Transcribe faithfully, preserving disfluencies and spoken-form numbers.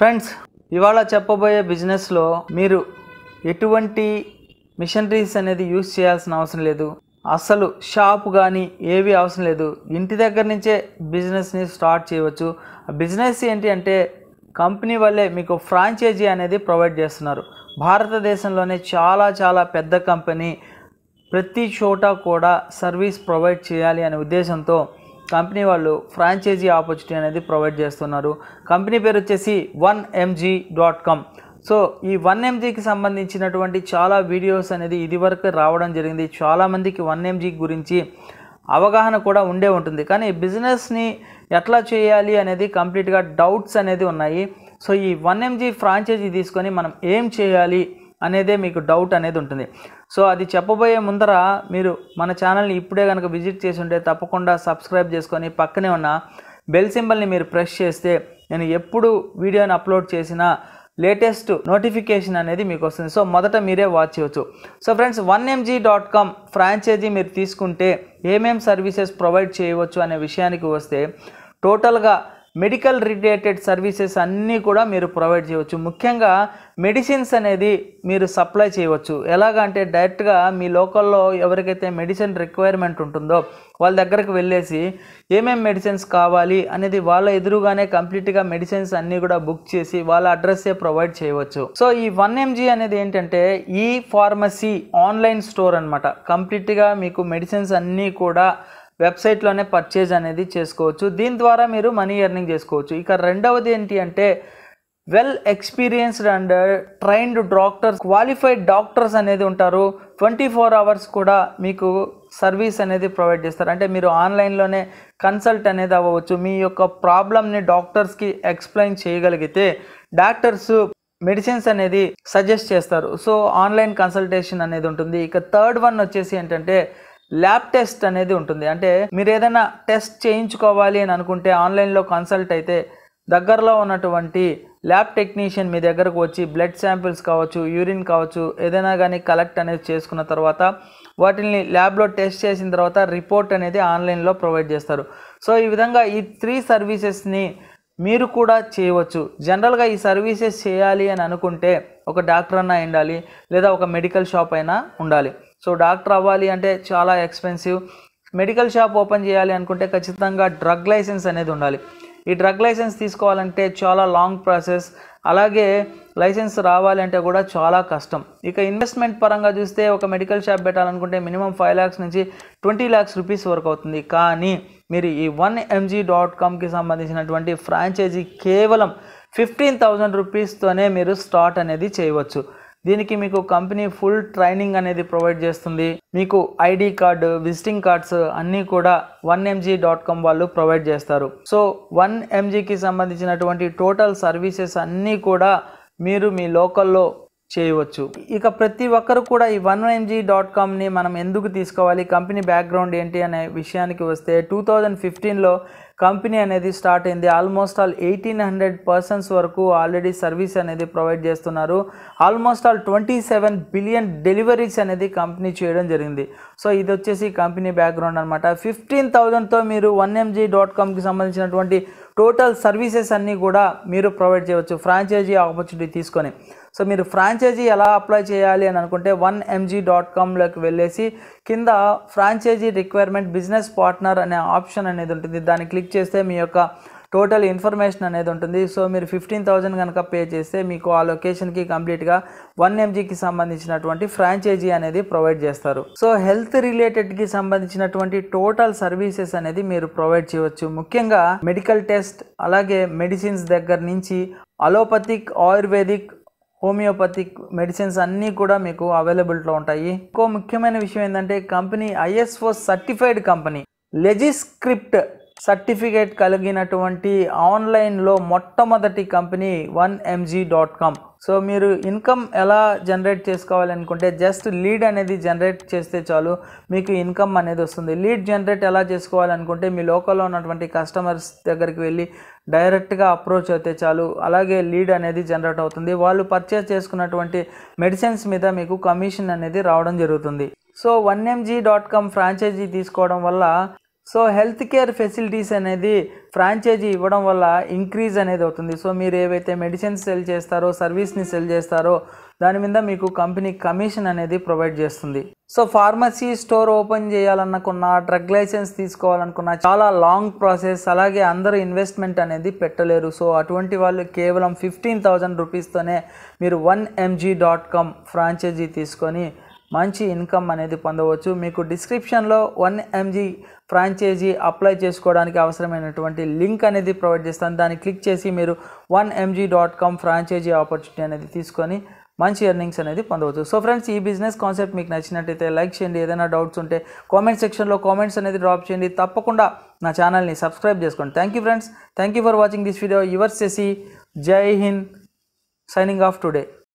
Friends ఇవాళ చెప్పబోయే business లో మీరు ఎటువంటి మిషనరీస్ అనేది యూస్ చేయాల్సిన అవసరం లేదు. అసలు షాప్ గాని ఏవి అవసరం లేదు. ఇంటి దగ్గర నుంచే బిజినెస్ ని స్టార్ట్ చేయవచ్చు. ఆ బిజినెస్ ఏంటి అంటే కంపెనీ వాళ్ళే మీకు ఫ్రాంచైజీ అనేది ప్రొవైడ్ చేస్తున్నారు. భారతదేశంలోనే చాలా చాలా పెద్ద కంపెనీ ప్రతి చోట కూడా సర్వీస్ ప్రొవైడ్ చేయాలి అనే ఉద్దేశంతో కంపెనీ వాళ్ళు ఫ్రాంచైజీ ఆపర్చునిటీ అనేది ప్రొవైడ్ చేస్తున్నారు. కంపెనీ పేరు వచ్చేసి one M G dot com. So ఈ వన్ ఎం జీకి సంబంధించినటువంటి చాలా వీడియోస్ అనేది ఇదివరకు రావడం జరిగింది. చాలామందికి వన్ ఎం జీ గురించి అవగాహన కూడా ఉండే ఉంటుంది, కానీ బిజినెస్ని ఎట్లా చేయాలి అనేది కంప్లీట్గా డౌట్స్ అనేది ఉన్నాయి. సో ఈ వన్ ఎం జీ ఫ్రాంచైజీ తీసుకొని మనం ఏం చేయాలి అనేదే మీకు డౌట్ అనేది ఉంటుంది. సో అది చెప్పబోయే ముందర మీరు మన ఛానల్ని ఇప్పుడే కనుక విజిట్ చేసి ఉంటే తప్పకుండా సబ్స్క్రైబ్ చేసుకొని పక్కనే ఉన్న బెల్ సింబల్ని మీరు ప్రెస్ చేస్తే నేను ఎప్పుడు వీడియోని అప్లోడ్ చేసినా లేటెస్ట్ నోటిఫికేషన్ అనేది మీకు వస్తుంది. సో మొదట మీరే వాచ్ చేయవచ్చు. So friends one M G dot com franchise మీరు తీసుకుంటే ఏమేం సర్వీసెస్ ప్రొవైడ్ చేయవచ్చు అనే విషయానికి వస్తే టోటల్గా మెడికల్ రిలేటెడ్ సర్వీసెస్ అన్నీ కూడా మీరు ప్రొవైడ్ చేయవచ్చు. ముఖ్యంగా మెడిసిన్స్ అనేది మీరు సప్లై చేయవచ్చు. ఎలాగంటే డైరెక్ట్గా మీ లోకల్లో ఎవరికైతే మెడిసిన్ రిక్వైర్మెంట్ ఉంటుందో వాళ్ళ దగ్గరకు వెళ్ళేసి ఏమేమి మెడిసిన్స్ కావాలి అనేది వాళ్ళ ఎదురుగానే కంప్లీట్గా మెడిసిన్స్ అన్నీ కూడా బుక్ చేసి వాళ్ళ అడ్రస్సే ప్రొవైడ్ చేయవచ్చు. సో ఈ వన్ ఎం జీ అనేది ఏంటంటే ఈ ఫార్మసీ ఆన్లైన్ స్టోర్ అనమాట. కంప్లీట్గా మీకు మెడిసిన్స్ అన్నీ కూడా వెబ్సైట్లోనే పర్చేజ్ అనేది చేసుకోవచ్చు. దీని ద్వారా మీరు మనీ ఎర్నింగ్ చేసుకోవచ్చు. ఇక రెండవది ఏంటి అంటే well experienced and trained doctors, qualified doctors అనేది ఉంటారు. ట్వంటీ ఫోర్ అవర్స్ కూడా మీకు సర్వీస్ అనేది ప్రొవైడ్ చేస్తారు. అంటే మీరు ఆన్లైన్లోనే కన్సల్ట్ అనేది అవ్వచ్చు. మీ యొక్క ప్రాబ్లమ్ని డాక్టర్స్కి ఎక్స్ప్లెయిన్ చేయగలిగితే డాక్టర్స్ మెడిసిన్స్ అనేది సజెస్ట్ చేస్తారు. సో ఆన్లైన్ కన్సల్టేషన్ అనేది ఉంటుంది. ఇక థర్డ్ వన్ వచ్చేసి ఏంటంటే ల్యాబ్ టెస్ట్ అనేది ఉంటుంది. అంటే మీరు ఏదైనా టెస్ట్ చేయించుకోవాలి అని అనుకుంటే ఆన్లైన్లో కన్సల్ట్ అయితే దగ్గరలో ఉన్నటువంటి ల్యాబ్ టెక్నీషియన్ మీ దగ్గరకు వచ్చి బ్లడ్ శాంపిల్స్ కావచ్చు, యూరిన్ కావచ్చు, ఏదైనా కానీ కలెక్ట్ అనేది చేసుకున్న తర్వాత వాటిని ల్యాబ్లో టెస్ట్ చేసిన తర్వాత రిపోర్ట్ అనేది ఆన్లైన్లో ప్రొవైడ్ చేస్తారు. సో ఈ విధంగా ఈ త్రీ సర్వీసెస్ని మీరు కూడా చేయవచ్చు. జనరల్గా ఈ సర్వీసెస్ చేయాలి అని అనుకుంటే ఒక డాక్టర్ అయినా ఉండాలి, లేదా ఒక మెడికల్ షాప్ అయినా ఉండాలి. సో డాక్టర్ అవ్వాలి అంటే చాలా ఎక్స్పెన్సివ్. మెడికల్ షాప్ ఓపెన్ చేయాలి అనుకుంటే ఖచ్చితంగా డ్రగ్ లైసెన్స్ అనేది ఉండాలి. ఈ డ్రగ్ లైసెన్స్ తీసుకోవాలంటే చాలా లాంగ్ ప్రాసెస్. అలాగే లైసెన్స్ రావాలంటే కూడా చాలా కష్టం. ఇక ఇన్వెస్ట్మెంట్ పరంగా చూస్తే ఒక మెడికల్ షాప్ పెట్టాలనుకుంటే మినిమం ఫైవ్ ల్యాక్స్ నుంచి ట్వంటీ ల్యాక్స్ రూపీస్ వరకు అవుతుంది. కానీ మీరు ఈ వన్ ఎం జీ డాట్ కామ్కి సంబంధించినటువంటి ఫ్రాంచైజీ కేవలం ఫిఫ్టీన్ థౌజండ్ రూపీస్తోనే మీరు స్టార్ట్ అనేది చేయవచ్చు. దీనికి మీకు కంపెనీ ఫుల్ ట్రైనింగ్ అనేది ప్రొవైడ్ చేస్తుంది. మీకు ఐడి కార్డు, విజిటింగ్ కార్డ్స్ అన్నీ కూడా one M G dot com వాళ్ళు ప్రొవైడ్ చేస్తారు. సో వన్ ఎం జీకి సంబంధించినటువంటి టోటల్ సర్వీసెస్ అన్నీ కూడా మీరు మీ లోకల్లో చేయవచ్చు. ఇక ప్రతి ఒక్కరు కూడా ఈ వన్ ఎం జీ డాట్ కామ్ని మనం ఎందుకు తీసుకోవాలి, కంపెనీ బ్యాక్గ్రౌండ్ ఏంటి అనే విషయానికి వస్తే టూ థౌజండ్ ఫిఫ్టీన్లో కంపెనీ అనేది స్టార్ట్ అయింది. Almost all eighteen hundred persons వరకు ఆల్రెడీ సర్వీస్ అనేది ప్రొవైడ్ చేస్తున్నారు. Almost all twenty seven billion deliveries అనేది కంపెనీ చేయడం జరిగింది. సో ఇది వచ్చేసి కంపెనీ బ్యాక్గ్రౌండ్ అనమాట. ఫిఫ్టీన్ థౌజండ్తో మీరు వన్ ఎం జీ డాట్ కామ్కి సంబంధించినటువంటి టోటల్ సర్వీసెస్ అన్నీ కూడా మీరు ప్రొవైడ్ చేయవచ్చు ఫ్రాంచైజీ ఆపర్చునిటీ తీసుకొని. సో మీరు ఫ్రాంచైజీ ఎలా అప్లై చేయాలి అని అనుకుంటే వన్ ఎం జీ డాట్ కామ్లోకి వెళ్ళేసి కింద ఫ్రాంచైజీ రిక్వైర్మెంట్ బిజినెస్ పార్ట్నర్ అనే ఆప్షన్ అనేది ఉంటుంది. దాన్ని క్లిక్ చేస్తే మీ యొక్క టోటల్ ఇన్ఫర్మేషన్ అనేది ఉంటుంది. సో మీరు ఫిఫ్టీన్ థౌజండ్ కనుక పే చేస్తే మీకు ఆ లొకేషన్కి కంప్లీట్గా వన్ ఎం జీకి సంబంధించినటువంటి ఫ్రాంచైజీ అనేది ప్రొవైడ్ చేస్తారు. సో హెల్త్ రిలేటెడ్కి సంబంధించినటువంటి టోటల్ సర్వీసెస్ అనేది మీరు ప్రొవైడ్ చేయవచ్చు. ముఖ్యంగా మెడికల్ టెస్ట్, అలాగే మెడిసిన్స్ దగ్గర నుంచి అలోపతిక్, ఆయుర్వేదిక్, హోమియోపతిక్ మెడిసిన్స్ అన్నీ కూడా మీకు అవైలబిలిటీలో ఉంటాయి. ఇంకో ముఖ్యమైన విషయం ఏంటంటే company I S O certified company, LegitScript certificate కలిగినటువంటి ఆన్లైన్లో మొట్టమొదటి company one M G dot com. So మీరు ఇన్కమ్ ఎలా జనరేట్ చేసుకోవాలనుకుంటే జస్ట్ లీడ్ అనేది జనరేట్ చేస్తే చాలు, మీకు ఇన్కమ్ అనేది వస్తుంది. లీడ్ జనరేట్ ఎలా చేసుకోవాలనుకుంటే మీ లోకల్లో ఉన్నటువంటి కస్టమర్స్ దగ్గరికి వెళ్ళి డైరెక్ట్గా అప్రోచ్ అయితే చాలు, అలాగే లీడ్ అనేది జనరేట్ అవుతుంది. వాళ్ళు పర్చేస్ చేసుకున్నటువంటి మెడిసిన్స్ మీద మీకు కమిషన్ అనేది రావడం జరుగుతుంది. So one M G dot com franchisee తీసుకోవడం వల్ల సో హెల్త్ కేర్ ఫెసిలిటీస్ అనేది ఫ్రాంచైజీ ఇవ్వడం వల్ల ఇంక్రీజ్ అనేది అవుతుంది. సో మీరు ఏవైతే మెడిసిన్స్ సెల్ చేస్తారో సర్వీస్ని సెల్ చేస్తారో దాని మీద మీకు కంపెనీ కమిషన్ అనేది ప్రొవైడ్ చేస్తుంది. సో ఫార్మసీ స్టోర్ ఓపెన్ చేయాలనుకున్నా డ్రగ్ లైసెన్స్ తీసుకోవాలనుకున్నా చాలా లాంగ్ ప్రాసెస్, అలాగే అందరూ ఇన్వెస్ట్మెంట్ అనేది పెట్టలేరు. సో అటువంటి వాళ్ళు కేవలం ఫిఫ్టీన్ థౌజండ్ రూపీస్తోనే మీరు one M G dot com franchisee తీసుకొని మంచి ఇన్కమ్ అనేది పొందవచ్చు. మీకు డిస్క్రిప్షన్లో one M G franchisee apply చేసుకోవడానికి అవసరమైనటువంటి లింక్ అనేది ప్రొవైడ్ చేస్తాను. దాన్ని క్లిక్ చేసి మీరు one M G dot com franchisee opportunity అనేది తీసుకొని మంచి ఎర్నింగ్స్ అనేది పొందవచ్చు. సో ఫ్రెండ్స్, ఈ బిజినెస్ కాన్సెప్ట్ మీకు నచ్చినట్టయితే లైక్ చేయండి. ఏదైనా డౌట్స్ ఉంటే కామెంట్ సెక్షన్లో కామెంట్స్ అనేది డ్రాప్ చేయండి. తప్పకుండా నా ఛానల్ని సబ్స్క్రైబ్ చేసుకోండి. Thank you friends, thank you for watching this video. Yours చేసి జై హింద్, సైనింగ్ ఆఫ్ టుడే.